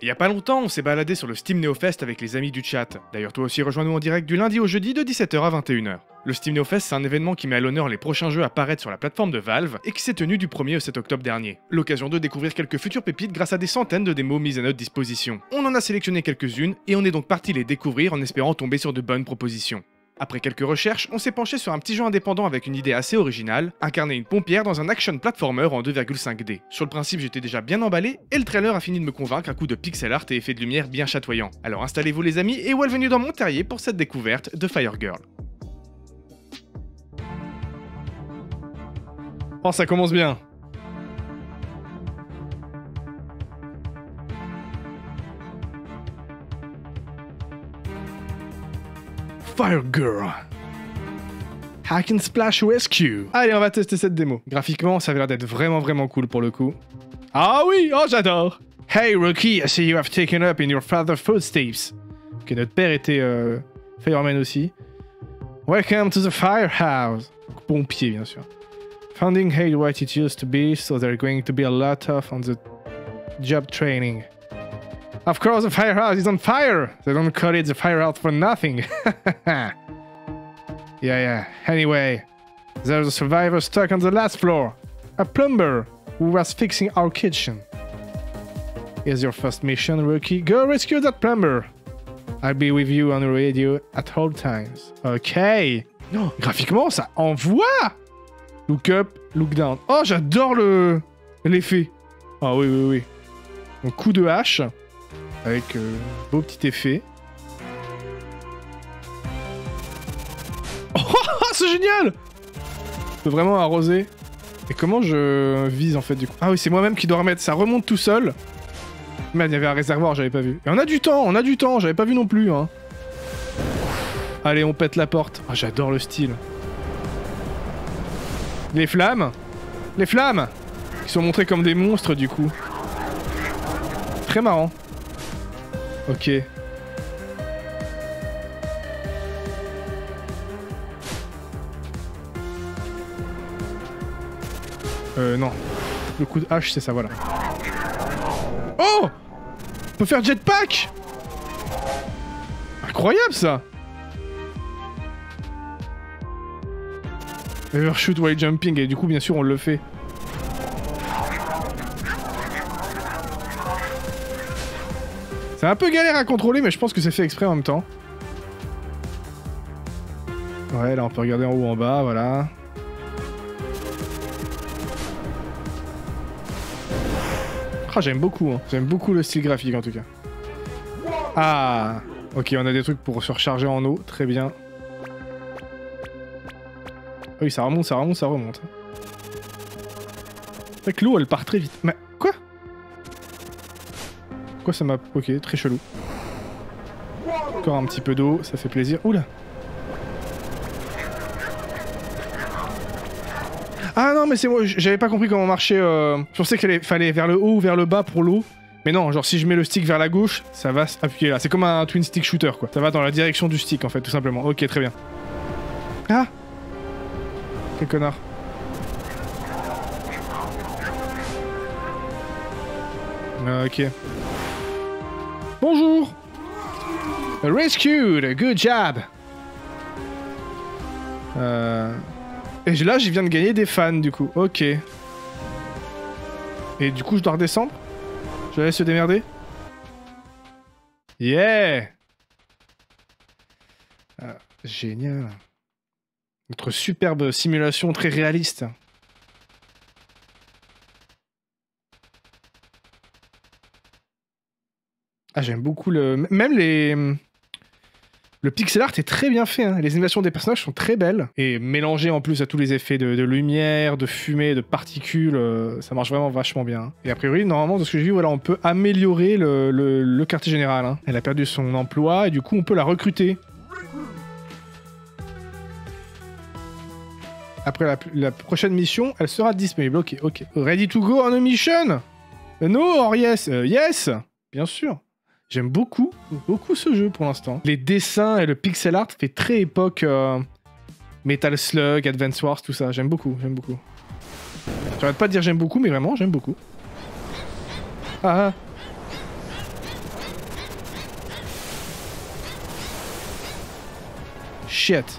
Il y a pas longtemps, on s'est baladé sur le Steam NeoFest avec les amis du chat. D'ailleurs, toi aussi, rejoins-nous en direct du lundi au jeudi de 17h à 21h. Le Steam NeoFest, c'est un événement qui met à l'honneur les prochains jeux à paraître sur la plateforme de Valve et qui s'est tenu du 1er au 7 octobre dernier. L'occasion de découvrir quelques futures pépites grâce à des centaines de démos mises à notre disposition. On en a sélectionné quelques-unes et on est donc parti les découvrir en espérant tomber sur de bonnes propositions. Après quelques recherches, on s'est penché sur un petit jeu indépendant avec une idée assez originale, incarner une pompière dans un action platformer en 2,5D. Sur le principe, j'étais déjà bien emballé, et le trailer a fini de me convaincre à coups de pixel art et effets de lumière bien chatoyants. Alors installez-vous les amis, et bienvenue dans mon terrier pour cette découverte de Firegirl. Oh, ça commence bien! Firegirl Hack and Splash Rescue. Allez, on va tester cette démo. Graphiquement, ça a l'air d'être vraiment cool pour le coup. Ah oui, oh j'adore. Hey Rocky, I see you have taken up in your father's footsteps. Ok, notre père était fireman aussi. Welcome to the firehouse. Pompier, bien sûr. Funding hate what it used to be, so there's going to be a lot of on the job training. Of course, the firehouse is on fire! They don't call it the firehouse for nothing! yeah. Anyway, there's a survivor stuck on the last floor. A plumber who was fixing our kitchen. Here's your first mission, Rookie. Go rescue that plumber! I'll be with you on the radio at all times. Okay! Non, graphiquement, ça envoie! Look up, look down. Oh, j'adore l'effet. Ah oui. Donc, coup de hache. Avec beau petit effet. Oh, c'est génial! Je peux vraiment arroser. Et comment je vise en fait du coup? Ah oui, c'est moi-même qui dois remettre, ça remonte tout seul. Merde, il y avait un réservoir, j'avais pas vu. Et on a du temps, j'avais pas vu non plus. Hein. Allez, on pète la porte. Ah, j'adore le style. Les flammes qui sont montrées comme des monstres du coup. Très marrant. Ok. Non. Le coup de hache, c'est ça, voilà. Oh! On peut faire jetpack! Incroyable, ça! Overshoot while jumping, et du coup, bien sûr, on le fait. C'est un peu galère à contrôler, mais je pense que c'est fait exprès en même temps. Ouais, là on peut regarder en haut, en bas, voilà. Oh, j'aime beaucoup, hein. J'aime beaucoup le style graphique en tout cas. Ah, ok, on a des trucs pour se recharger en eau, très bien. Oui, ça remonte. C'est vrai que l'eau, elle part très vite. Mais... Quoi ça m'a... Ok, très chelou. Encore un petit peu d'eau, ça fait plaisir. Oula! Ah non, mais c'est moi, j'avais pas compris comment marcher. Je pensais qu'il fallait vers le haut ou vers le bas pour l'eau. Mais non, genre si je mets le stick vers la gauche, ça va s'appuyer là. C'est comme un twin stick shooter quoi. Ça va dans la direction du stick en fait, tout simplement. Ok, très bien. Ah! Quel connard. Ok. Bonjour! Rescued! Good job! Et là, je viens de gagner des fans, du coup. Ok. Et du coup, je dois redescendre? Je la laisse se démerder? Yeah! Génial. Notre superbe simulation très réaliste. Ah, j'aime beaucoup le... Même les... Le pixel art est très bien fait, hein. Les animations des personnages sont très belles. Et mélangées en plus à tous les effets de lumière, de fumée, de particules, ça marche vraiment vachement bien. Hein. Et a priori, normalement, de ce que j'ai vu, voilà, on peut améliorer le quartier général. Hein. Elle a perdu son emploi et du coup, on peut la recruter. Après la prochaine mission, elle sera disponible. Ok. Ready to go on a mission? No or yes? Yes! Bien sûr. J'aime beaucoup ce jeu pour l'instant. Les dessins et le pixel art fait très époque Metal Slug, Advance Wars, tout ça. J'aime beaucoup. J'arrête pas de dire j'aime beaucoup, mais vraiment, j'aime beaucoup. Ah. Shit.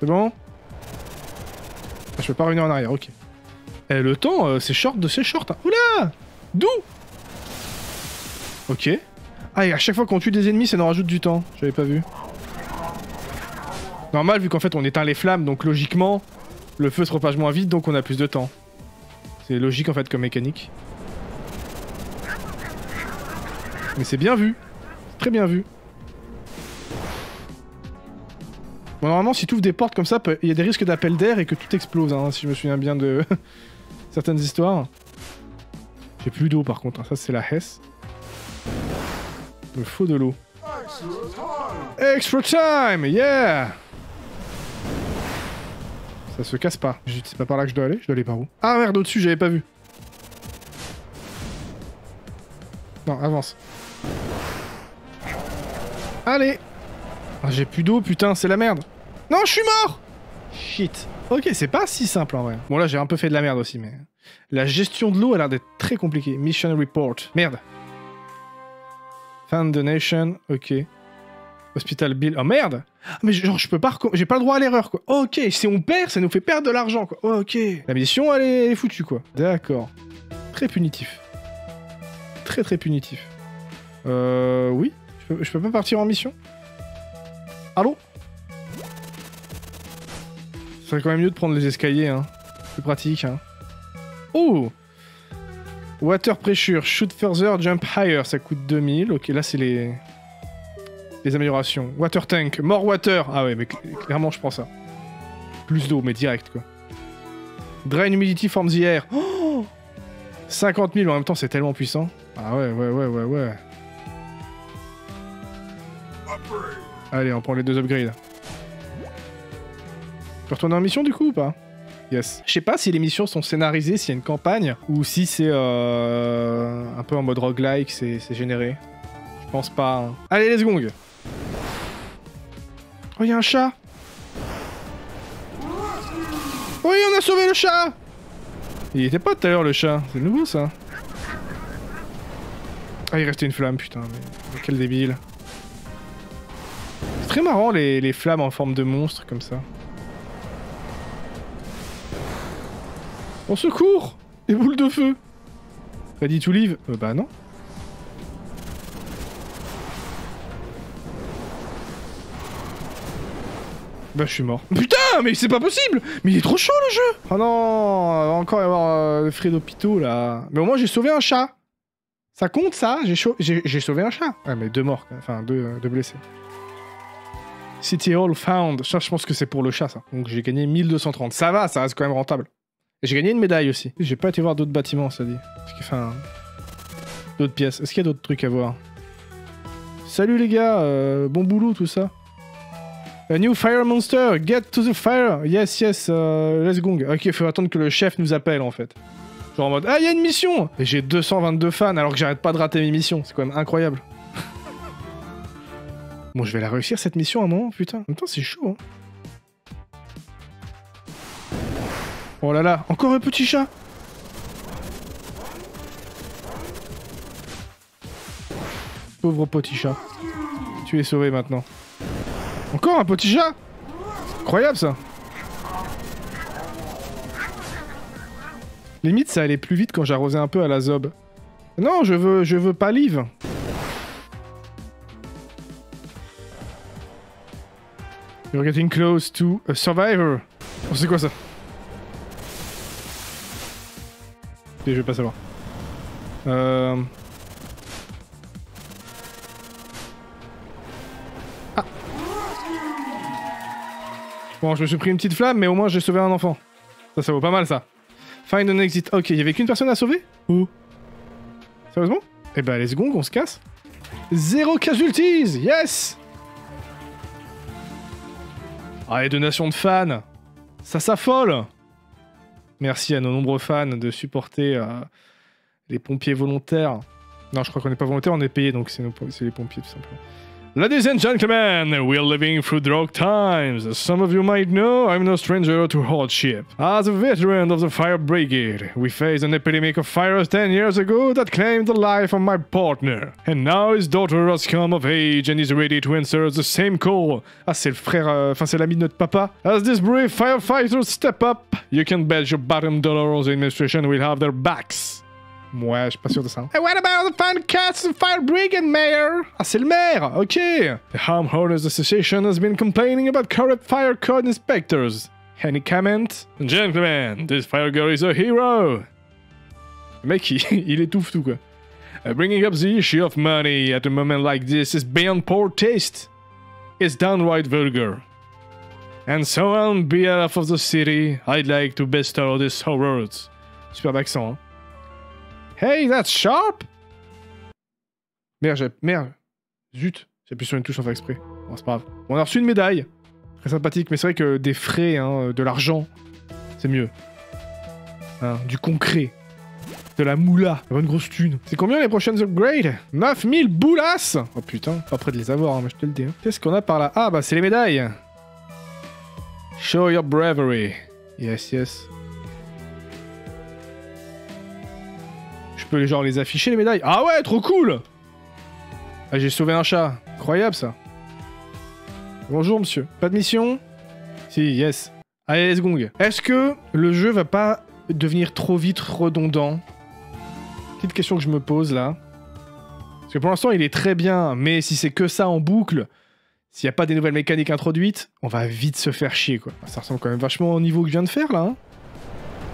C'est bon? Je peux pas revenir en arrière, ok. Et le temps, c'est short de ces shorts. Hein. Oula! D'où? Ok. Ah, et à chaque fois qu'on tue des ennemis, ça nous rajoute du temps. J'avais pas vu. Normal, vu qu'en fait on éteint les flammes, donc logiquement, le feu se propage moins vite, donc on a plus de temps. C'est logique en fait comme mécanique. Mais c'est bien vu. Très bien vu. Bon, normalement, si tu ouvres des portes comme ça, il y a des risques d'appel d'air et que tout explose, hein, si je me souviens bien de certaines histoires. J'ai plus d'eau par contre, hein. Ça c'est la Hesse. Il me faut de l'eau. Extra time, yeah! Ça se casse pas. C'est pas par là que je dois aller par où? Ah merde, au-dessus, j'avais pas vu. Non, avance. Allez! Ah, j'ai plus d'eau, putain, c'est la merde. Non, je suis mort! Shit. Ok, c'est pas si simple en vrai. Bon, là, j'ai un peu fait de la merde aussi, mais... La gestion de l'eau a l'air d'être très compliquée. Mission report. Merde. Fan donation, ok. Hospital bill. Oh merde! Mais genre, je peux pas... J'ai pas le droit à l'erreur, quoi. Ok, si on perd, ça nous fait perdre de l'argent, quoi. Ok. La mission, elle est foutue, quoi. D'accord. Très punitif. Très, très punitif. Oui. Je peux pas partir en mission? Allô? Ce serait quand même mieux de prendre les escaliers, hein. Plus pratique, hein. Oh! Water pressure, shoot further, jump higher. Ça coûte 2000. Ok, là, c'est les... améliorations. Water tank, more water. Ah ouais, mais clairement, je prends ça. Plus d'eau, mais direct, quoi. Drain humidity forms the air. Oh! 50 000, en même temps, c'est tellement puissant. Ah ouais, ouais. Allez, on prend les deux upgrades. Je peux retourner en mission du coup ou pas? Yes. Je sais pas si les missions sont scénarisées, s'il y a une campagne, ou si c'est un peu en mode roguelike, c'est généré. Je pense pas. Hein. Allez, let's gong! Oh, y'a un chat! Oui, on a sauvé le chat! Il était pas tout à l'heure le chat, c'est nouveau ça. Ah, il restait une flamme, putain, mais quel débile. C'est très marrant les flammes en forme de monstre comme ça. On secours! Les boules de feu! Ready to leave? Bah non. Bah je suis mort. Putain mais c'est pas possible! Mais il est trop chaud le jeu! Oh non! Va encore y avoir le frais d'hôpitaux là. Mais au moins j'ai sauvé un chat! Ça compte ça? J'ai sauvé un chat. Ah mais deux morts, enfin deux blessés. City Hall found. Ça, je pense que c'est pour le chat, ça. Donc j'ai gagné 1230. Ça va, ça reste quand même rentable. Et j'ai gagné une médaille aussi. J'ai pas été voir d'autres bâtiments, ça dit. Enfin... D'autres pièces. Est-ce qu'il y a d'autres trucs à voir? Salut les gars, bon boulot, tout ça. A new fire monster, get to the fire. Yes, yes, let's gong. Ok, faut attendre que le chef nous appelle, en fait. Genre en mode, ah, il y a une mission! Et j'ai 222 fans, alors que j'arrête pas de rater mes missions. C'est quand même incroyable. Bon, je vais la réussir cette mission à un moment, putain. En même temps, c'est chaud, hein. Oh là là, encore un petit chat. Pauvre petit chat. Tu es sauvé maintenant. Encore un petit chat. Incroyable, ça. Limite, ça allait plus vite quand j'arrosais un peu à la zob. Non, je veux pas live. You're getting close to a survivor. Oh, c'est quoi ça? Et je vais pas savoir. Ah. Bon, je me suis pris une petite flamme, mais au moins j'ai sauvé un enfant. Ça vaut pas mal, ça. Find an exit. Ok, il y avait qu'une personne à sauver? Ou? Sérieusement? Eh ben, les secondes, on se casse. 0 casualties! Yes! Ah, les donations de fans, ça s'affole. Merci à nos nombreux fans de supporter les pompiers volontaires. Non, je crois qu'on n'est pas volontaires, on est payés, donc c'est les pompiers, tout simplement. Ladies and gentlemen, we are living through dark times. As some of you might know, I'm no stranger to hardship. As a veteran of the Fire Brigade, we faced an epidemic of fires 10 years ago that claimed the life of my partner. And now his daughter has come of age and is ready to answer the same call. Ah, c'est le frère, enfin c'est l'ami de notre papa. As these brave firefighters step up, you can bet your bottom dollars the administration will have their backs. Ouais, je suis pas sûr de ça. And what about the fancast of Fire Brigade Mayor? Ah, c'est le maire, ok. The Homeowners Association has been complaining about corrupt fire code inspectors. Any comment? Gentlemen, this fire girl is a hero. Le mec, il étouffe tout, quoi. Bringing up the issue of money at a moment like this is beyond poor taste. It's downright vulgar. And so on behalf of the city, I'd like to bestow these horrors. Superbe accent, hein. Hey, that's sharp! Merde. Zut, j'ai appuyé sur une touche sans faire exprès. Bon, c'est pas grave. On a reçu une médaille. Très sympathique, mais c'est vrai que des frais, hein, de l'argent, c'est mieux. Hein, du concret. De la moula. Une grosse thune. C'est combien les prochaines upgrades? 9000 boulasses! Oh putain, pas près de les avoir, hein, mais je te le dis. Hein. Qu'est-ce qu'on a par là? Ah, bah c'est les médailles. Show your bravery. Yes, yes. Genre les afficher les médailles. Ah ouais, trop cool. Ah, j'ai sauvé un chat. Incroyable ça. Bonjour monsieur. Pas de mission? Si, yes. Allez, let's gong. Est-ce que le jeu va pas devenir trop vite redondant? Petite question que je me pose là. Parce que pour l'instant il est très bien, mais si c'est que ça en boucle, s'il n'y a pas des nouvelles mécaniques introduites, on va vite se faire chier quoi. Ça ressemble quand même vachement au niveau que je viens de faire là. Hein.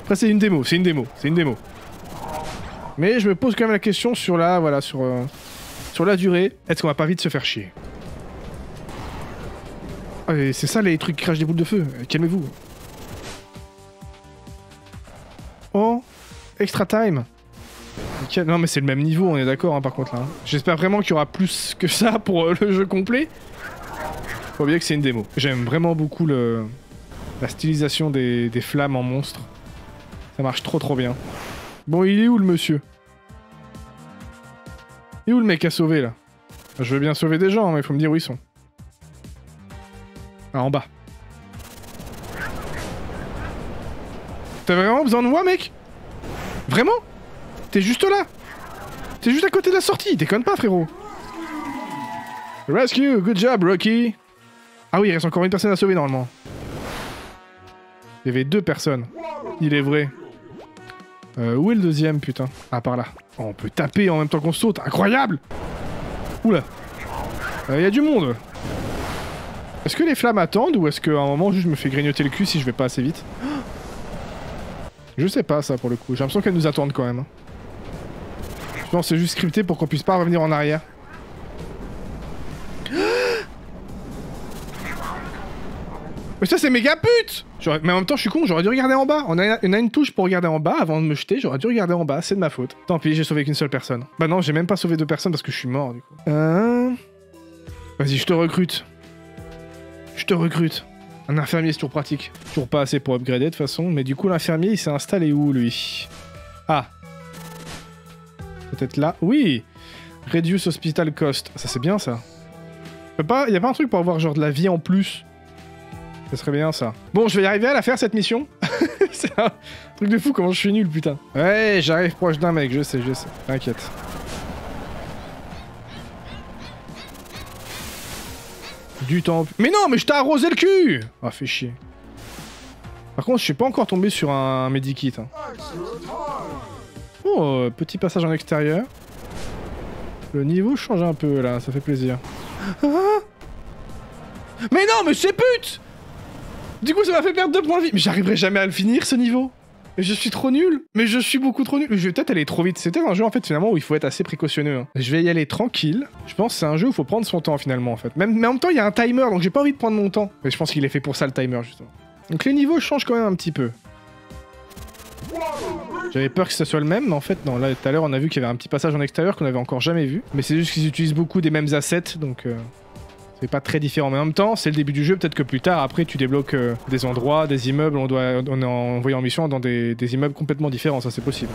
Après c'est une démo, Mais je me pose quand même la question sur la, voilà, sur la durée. Est-ce qu'on va pas vite se faire chier? Ah, c'est ça les trucs qui crachent des boules de feu. Calmez-vous. Oh, extra time. Nickel. Non mais c'est le même niveau, on est d'accord hein, par contre là. Hein. J'espère vraiment qu'il y aura plus que ça pour le jeu complet. Faut bien que c'est une démo. J'aime vraiment beaucoup la stylisation des flammes en monstre. Ça marche trop bien. Bon, il est où le monsieur? Il est où le mec à sauver là? Je veux bien sauver des gens, mais il faut me dire où ils sont. Ah, en bas. T'as vraiment besoin de moi, mec? Vraiment? T'es juste là? T'es juste à côté de la sortie, déconne pas, frérot. Rescue, good job, Rocky. Ah oui, il reste encore une personne à sauver normalement. Il y avait deux personnes. Il est vrai. Où est le deuxième, putain? Ah, par là. Oh, on peut taper en même temps qu'on saute, incroyable! Oula! Y a du monde! Est-ce que les flammes attendent ou est-ce qu'à un moment, juste je me fais grignoter le cul si je vais pas assez vite? Je sais pas, ça, pour le coup. J'ai l'impression qu'elles nous attendent quand même. Je pense que c'est juste scripté pour qu'on puisse pas revenir en arrière. Mais ça c'est méga pute! Mais en même temps je suis con, j'aurais dû regarder en bas. On a une touche pour regarder en bas, avant de me jeter, j'aurais dû regarder en bas, c'est de ma faute. Tant pis, j'ai sauvé qu'une seule personne. Bah non, j'ai même pas sauvé deux personnes parce que je suis mort du coup. Vas-y, je te recrute. Un infirmier c'est toujours pratique. Toujours pas assez pour upgrader de toute façon, mais du coup l'infirmier il s'est installé où lui? Ah. Peut-être là, oui! Reduce hospital cost, ça c'est bien ça. Y'a pas un truc pour avoir genre de la vie en plus? Ça serait bien ça. Bon, je vais y arriver à la faire cette mission. C'est un truc de fou comment je suis nul, putain. Ouais, j'arrive proche d'un mec, je sais. T'inquiète. Du temps. Mais non, mais je t'ai arrosé le cul! Ah, fais chier. Par contre, je suis pas encore tombé sur un medikit. Hein. Oh, petit passage en extérieur. Le niveau change un peu là, ça fait plaisir. Ah mais non, mais c'est pute! Du coup, ça m'a fait perdre 2 points de vie. Mais j'arriverai jamais à le finir, ce niveau. Mais je suis trop nul. Mais je suis beaucoup trop nul. Je vais peut-être aller trop vite. C'est peut-être un jeu, en fait, finalement, où il faut être assez précautionneux. Hein. Je vais y aller tranquille. Je pense que c'est un jeu où il faut prendre son temps, finalement, en fait. Mais en même temps, il y a un timer, donc j'ai pas envie de prendre mon temps. Mais je pense qu'il est fait pour ça, le timer, justement. Donc les niveaux changent quand même un petit peu. J'avais peur que ça soit le même, mais en fait, non. Là, tout à l'heure, on a vu qu'il y avait un petit passage en extérieur qu'on avait encore jamais vu. Mais c'est juste qu'ils utilisent beaucoup des mêmes assets, donc... C'est pas très différent, mais en même temps, c'est le début du jeu, peut-être que plus tard, après, tu débloques des endroits, des immeubles, on est envoyé en mission dans des immeubles complètement différents, ça c'est possible.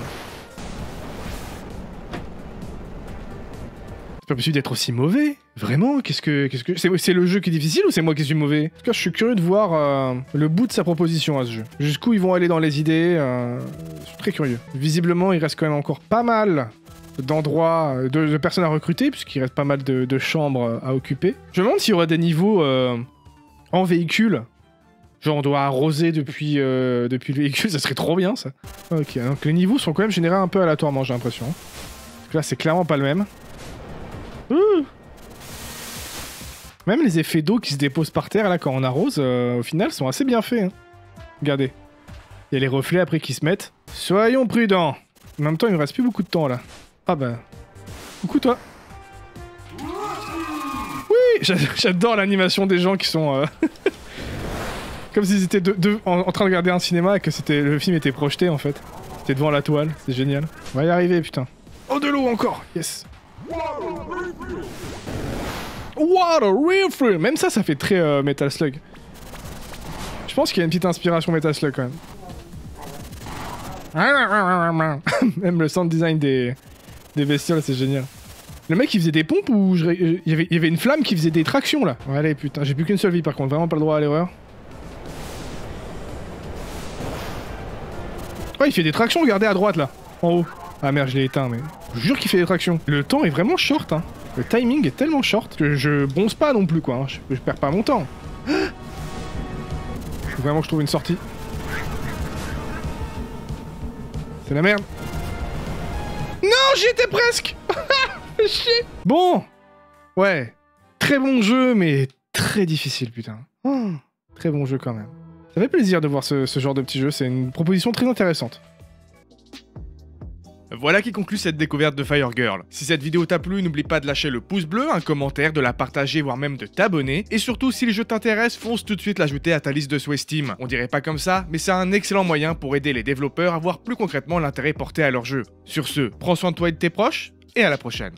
pas possible d'être aussi mauvais. Vraiment, qu'est-ce que c'est le jeu qui est difficile ou c'est moi qui suis mauvais? En tout cas, je suis curieux de voir le bout de sa proposition à ce jeu. Jusqu'où ils vont aller dans les idées, je suis très curieux. Visiblement, il reste quand même encore pas mal d'endroits, de personnes à recruter, puisqu'il reste pas mal de chambres à occuper. Je me demande s'il y aura des niveaux en véhicule. Genre on doit arroser depuis le véhicule, ça serait trop bien ça. Ok, donc les niveaux sont quand même générés un peu aléatoirement, j'ai l'impression. Parce que là c'est clairement pas le même. Ouh. Même les effets d'eau qui se déposent par terre là quand on arrose, au final sont assez bien faits. Hein. Regardez, il y a les reflets après qui se mettent. Soyons prudents. En même temps il ne reste plus beaucoup de temps là. Ah bah, coucou toi. Oui, j'adore l'animation des gens qui sont... Comme s'ils étaient en train de regarder un cinéma et que le film était projeté en fait. C'était devant la toile, c'est génial. On va y arriver putain. Oh de l'eau encore, yes. Water refill. Même ça, ça fait très Metal Slug. Je pense qu'il y a une petite inspiration Metal Slug quand même. Même le sound design des bestioles, c'est génial. Le mec il faisait des pompes ou il y avait une flamme qui faisait des tractions là. Allez putain, j'ai plus qu'une seule vie par contre, vraiment pas le droit à l'erreur. Ouais, il fait des tractions, regardez à droite là, en haut. Ah merde, je l'ai éteint, mais je jure qu'il fait des tractions. Le temps est vraiment short, hein. Le timing est tellement short que je bonce pas non plus, quoi. Hein. Je perds pas mon temps. Faut vraiment que je trouve une sortie. C'est la merde. Non, j'y étais presque. Chier. Bon. Ouais. Très bon jeu, mais très difficile, putain. Oh, très bon jeu quand même. Ça fait plaisir de voir ce genre de petit jeu, c'est une proposition très intéressante. Voilà qui conclut cette découverte de Firegirl. Si cette vidéo t'a plu, n'oublie pas de lâcher le pouce bleu, un commentaire, de la partager, voire même de t'abonner. Et surtout, si les jeux t'intéressent, fonce tout de suite l'ajouter à ta liste de souhaits Steam. On dirait pas comme ça, mais c'est un excellent moyen pour aider les développeurs à voir plus concrètement l'intérêt porté à leur jeu. Sur ce, prends soin de toi et de tes proches, et à la prochaine.